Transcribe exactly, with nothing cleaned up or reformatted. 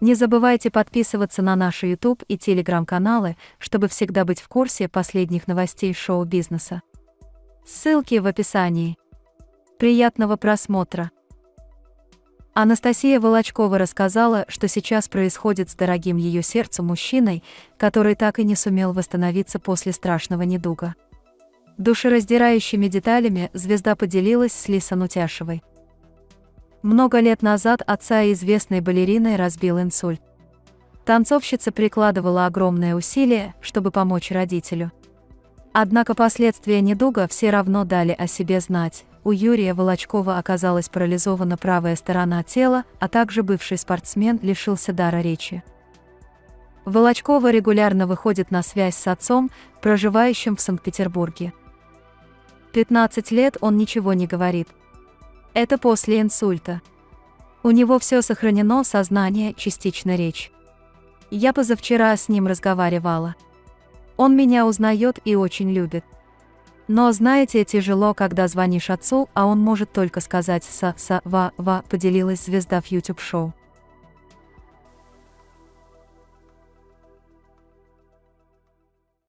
Не забывайте подписываться на наши YouTube и Telegram-каналы, чтобы всегда быть в курсе последних новостей шоу-бизнеса. Ссылки в описании. Приятного просмотра! Анастасия Волочкова рассказала, что сейчас происходит с дорогим ее сердцу мужчиной, который так и не сумел восстановиться после страшного недуга. Душераздирающими деталями звезда поделилась с Лисой Нутяшевой. Много лет назад отца известной балерины разбил инсульт. Танцовщица прикладывала огромное усилие, чтобы помочь родителю. Однако последствия недуга все равно дали о себе знать. У Юрия Волочкова оказалась парализована правая сторона тела, а также бывший спортсмен лишился дара речи. Волочкова регулярно выходит на связь с отцом, проживающим в Санкт-Петербурге. пятнадцать лет он ничего не говорит. Это после инсульта. У него все сохранено, сознание, частично речь. Я позавчера с ним разговаривала. Он меня узнает и очень любит. Но знаете, тяжело, когда звонишь отцу, а он может только сказать «са-са-ва-ва», поделилась звезда в YouTube-шоу.